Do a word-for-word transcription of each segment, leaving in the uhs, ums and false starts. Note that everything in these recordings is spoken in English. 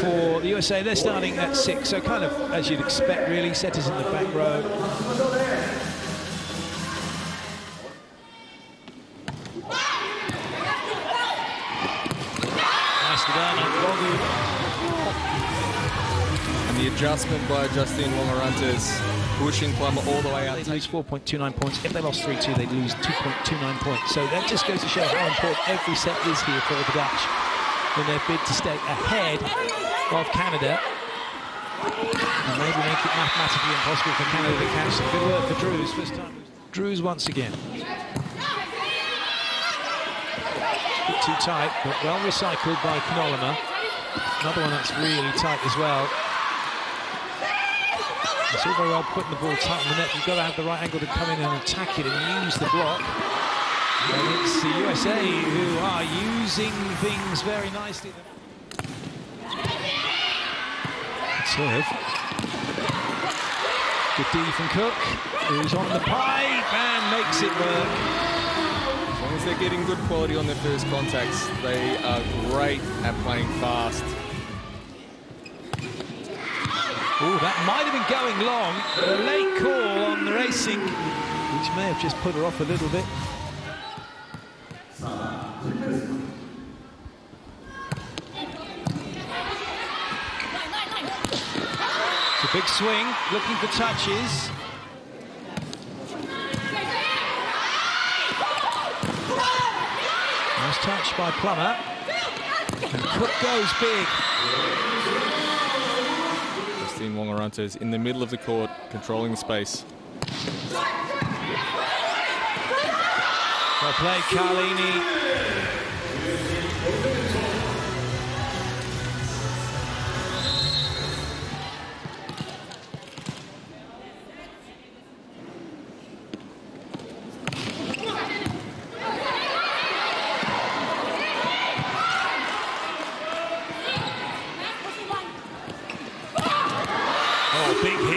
for the U S A. They're starting at six, so kind of as you'd expect, really. Setters in the back row. Nicely done, Akwogu. And the adjustment by Justine Lomarantes, pushing Plummer all the way out. They lose four point two nine points. If they lost three two, they'd lose two point two nine points. So that just goes to show how important every set is here for the Dutch in their bid to stay ahead of Canada, and maybe make it mathematically impossible for Canada to catch them. Good work for Drews. First time, Drews once again. A bit too tight, but well recycled by Canolema. Another one that's really tight as well. It's all very well putting the ball tight on the net. You've got to have the right angle to come in and attack it and use the block. And it's the U S A who are using things very nicely. Serve. Good D from Cook, who's on the pipe and makes it work. As long as they're getting good quality on their first contacts, they are great at playing fast. Oh, that might have been going long. A late call on the racing, which may have just put her off a little bit. Big swing, looking for touches. Nice touch by Plummer. And Cook goes big. Christine Wongaranto is in the middle of the court, controlling the space. Well played, Carlini. Big hit coming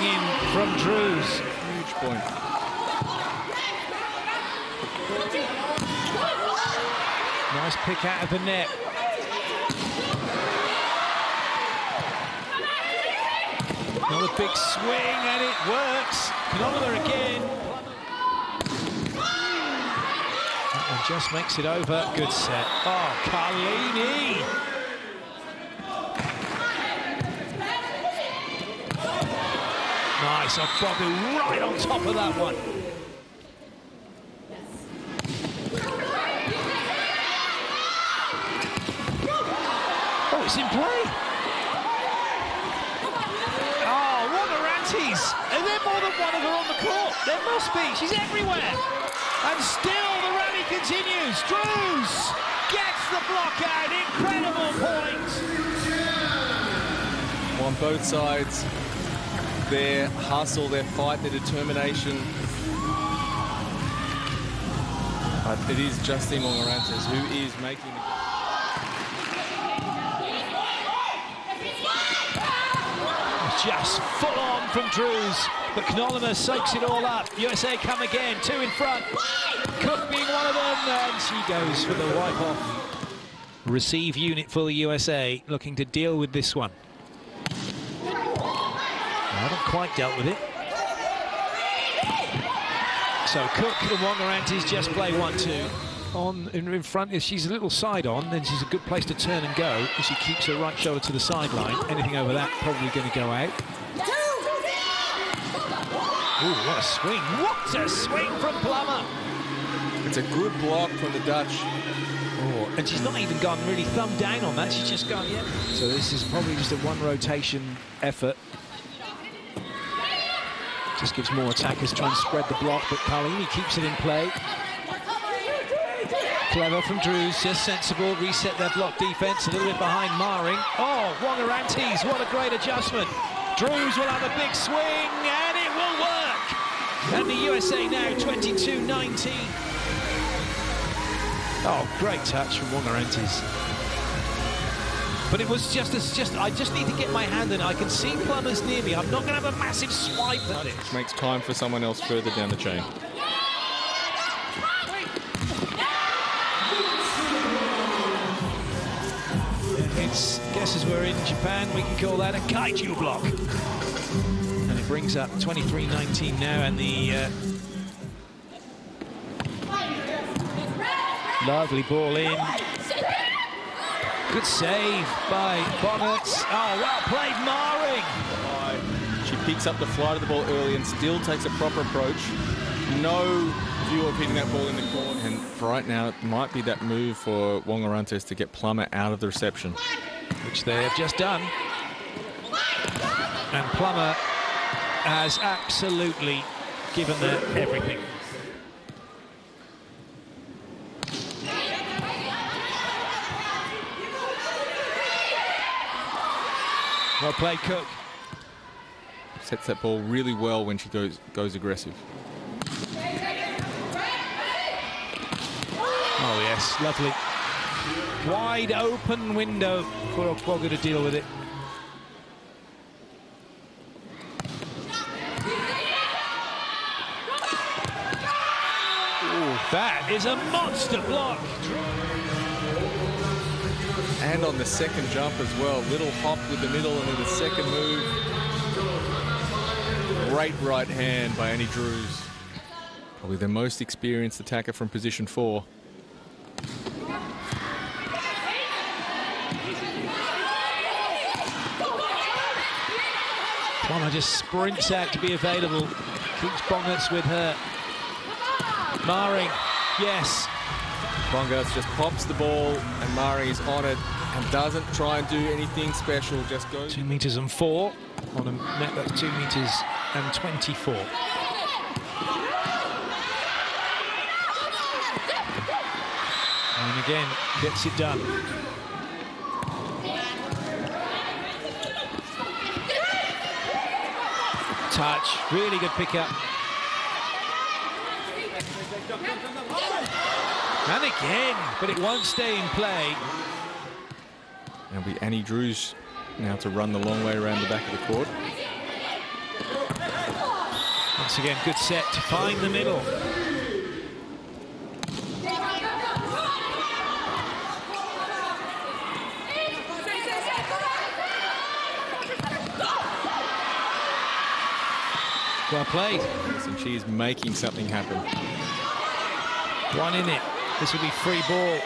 in from Drews. Huge point. Nice pick out of the net. Another big swing and it works. Knollamis again. That one just makes it over. Good set. Oh, Carlini. Nice, Akwogu right on top of that one. Oh, it's in play. Oh, Wong-Orantes. And they're more than one of her on the court. There must be. She's everywhere. And still the rally continues. Drews gets the block out. Incredible points. On both sides. Their hustle, their fight, their determination. But it is Justine Lomarantes who is making the... Just full on from Drews, but Knollamis soaks it all up. U S A come again, two in front. Cook being one of them, and she goes for the wipe-off. Receive unit for the U S A, looking to deal with this one. I haven't quite dealt with it. So Cook and Wong-Orantes just play one two. On in front, if she's a little side on, then she's a good place to turn and go. If she keeps her right shoulder to the sideline, anything over that probably going to go out. Ooh, what a swing! What a swing from Plummer! It's a good block from the Dutch. Oh, and she's not even gone really thumb down on that. She's just gone, yeah. So this is probably just a one rotation effort. Just gives more attackers trying to spread the block, but Carlini keeps it in play. Clever from Drews, just sensible, reset their block defense, a little bit behind Maring. Oh, Wong-Orantes, what a great adjustment. Drews will have a big swing, and it will work. And the U S A now twenty-two nineteen. Oh, great touch from Wong-Orantes. But it was just, it's just, I just need to get my hand in. I can see Plummer's near me. I'm not going to have a massive swipe at it. Makes time for someone else further down the chain. It's guess as we're in Japan, we can call that a kaiju block. And it brings up twenty-three nineteen now, and the uh, lovely ball in. Good save by Bonnets. Oh, well played, Maring. She picks up the flight of the ball early and still takes a proper approach. No view of hitting that ball in the corner. And for right now, it might be that move for Wong-Orantes to get Plummer out of the reception, which they have just done. And Plummer has absolutely given them everything. Well played, Cook. Sets that ball really well when she goes goes aggressive. Oh yes, lovely. Wide open window for Akwogu to deal with it. Ooh, that is a monster block. And on the second jump as well, little hop with the middle and then the second move. Great right hand by Annie Drews. Probably the most experienced attacker from position four. Plummer just sprints out to be available. Keeps Bongaerts with her. Maring, yes. Bongaerts just pops the ball, and Mari is on it and doesn't try and do anything special, just goes... Two metres and four on a net that's two metres and twenty-four. And again, gets it done. Touch, really good pick-up. And again, but it won't stay in play. And it'll be Annie Drews now to run the long way around the back of the court. Once again, good set to find the middle. Well played. And she is making something happen. One in it. This will be free ball.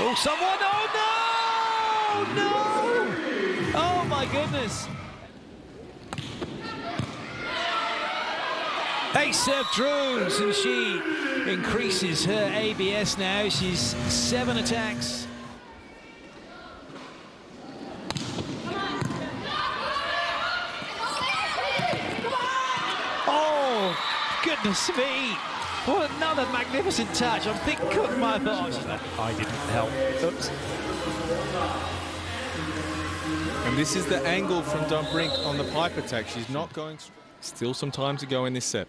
Oh, someone! Oh, no! No! Oh, my goodness. Ace of Drews, and she increases her A B S now. She's seven attacks. Oh, goodness me! What another magnificent touch. I think Cook might have thought I didn't help. Oops. And this is the angle from Dambrink on the pipe attack. She's not going... Still some time to go in this set.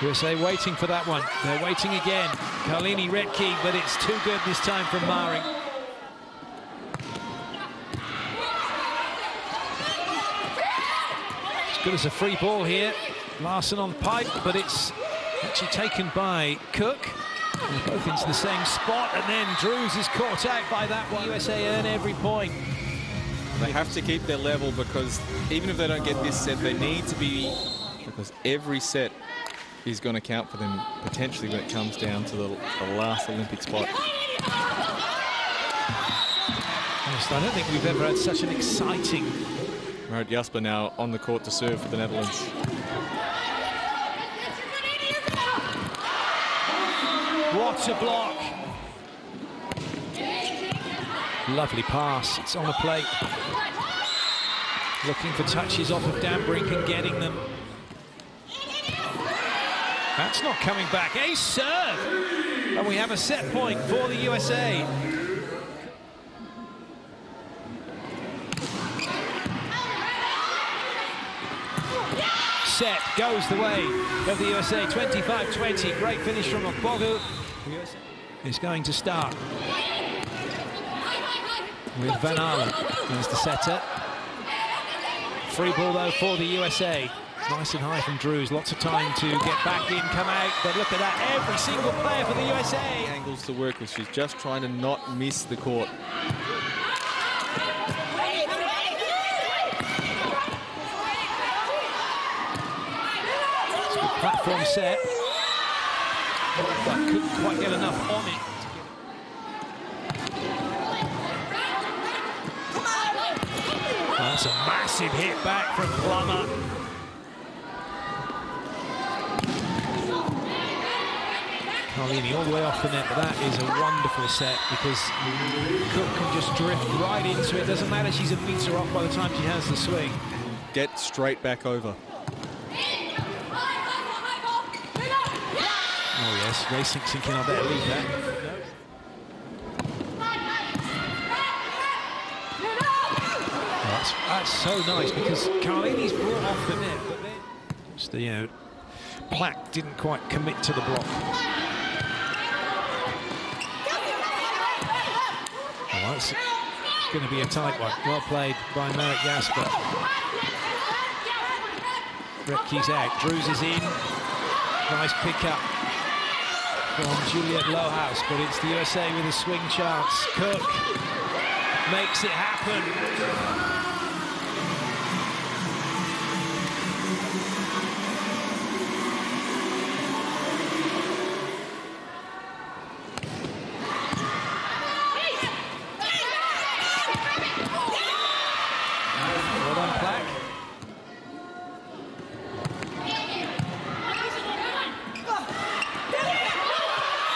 U S A waiting for that one. They're waiting again. Carlini, Rettke, but it's too good this time from Maring. Good as a free ball here. Larson on pipe, but it's actually taken by Cook. They're both into the same spot, and then Drews is caught out by that one. U S A earn every point. They have to keep their level, because even if they don't get this set, they need to be, because every set is going to count for them potentially when it comes down to the, the last Olympic spot. I don't think we've ever had such an exciting... Marek Jasper now on the court to serve for the Netherlands. What a block! Lovely pass, it's on the plate. Looking for touches off of Dambrink and getting them. That's not coming back. Ace serve! And we have a set point for the U S A. Set goes the way of the U S A, twenty-five twenty. Great finish from Akwogu. It's going to start with Van Allen as the setter. Free ball though for the U S A. Nice and high from Drews, lots of time to get back in, come out, but look at that, every single player for the U S A. Angles to work with, she's just trying to not miss the court. It's a good platform set, but couldn't quite get enough on it. That's a massive hit back from Plummer. Carlini all the way off the net, but that is a wonderful set because Cook can just drift right into it. Doesn't matter, she's a meter off by the time she has the swing. Get straight back over. Oh yes, racing sinking, I better leave that. That's, that's so nice because Carlini's brought off the net, but then just, you know, Plack didn't quite commit to the block. Well, that's going to be a tight one. Well played by Marek Jasper. Rettke's out. Drews is in. Nice pick up from Juliët Lohuis, but it's the U S A with a swing chance. Cook makes it happen.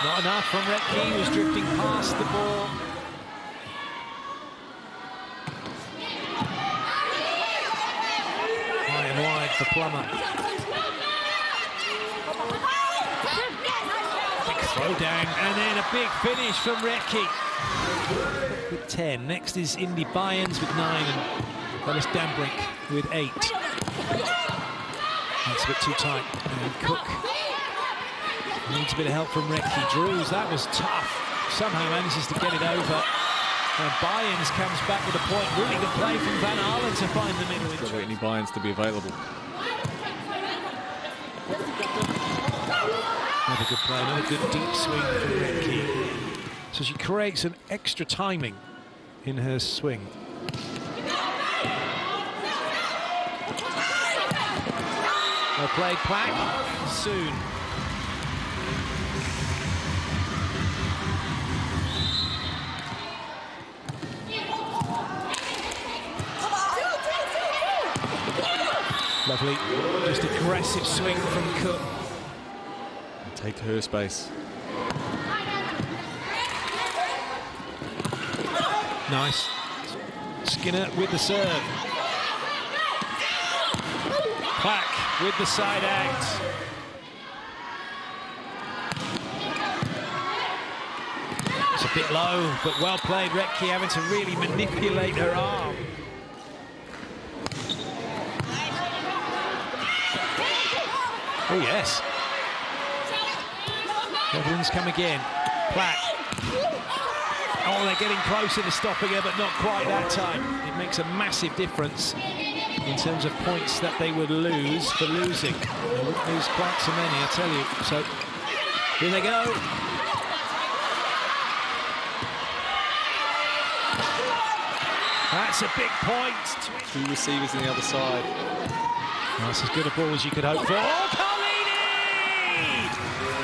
Not enough from Rettke, who was drifting past the ball. High and wide for Plummer. Big throw down, and then a big finish from Rettke. With ten. Next is Indy Baijens with nine, and Thomas Dambrink with eight. That's a bit too tight. And Cook needs a bit of help from Rettke. Drews, that was tough. Somehow manages to get it over. And Byns comes back with a point. Really good play from Van Allen to find the middle. It's got to any Byns to be available. Another good play, another good deep swing from Rettke. So she creates an extra timing in her swing. Well played, Plack. Soon. Lovely, just aggressive swing from Cook. Take her space. Nice. Skinner with the serve. Plack with the side out. It's a bit low, but well played. Rettke having to really manipulate her arm. Oh, yes. Everyone's come again. Plack. Oh, they're getting closer to stopping her, but not quite that time. It makes a massive difference in terms of points that they would lose for losing. They wouldn't lose quite so many, I tell you. So, here they go. That's a big point. Two receivers on the other side. That's as good a ball as you could hope for. Oh,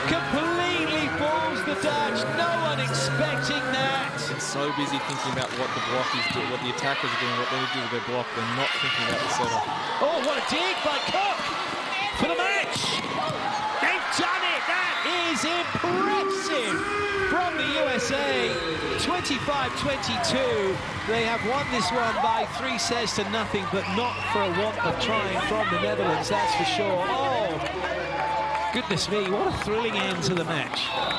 completely balls the Dutch. No one expecting that. They're so busy thinking about what the block is doing, what the attackers are doing, what they do with their block. They're not thinking about the setter. Oh, what a dig by Cook for the match. They've done it. That is impressive from the U S A. twenty-five twenty-two. They have won this one by three sets to nothing, but not for a want of trying from the Netherlands. That's for sure. Oh. Goodness me, what a thrilling end to the match.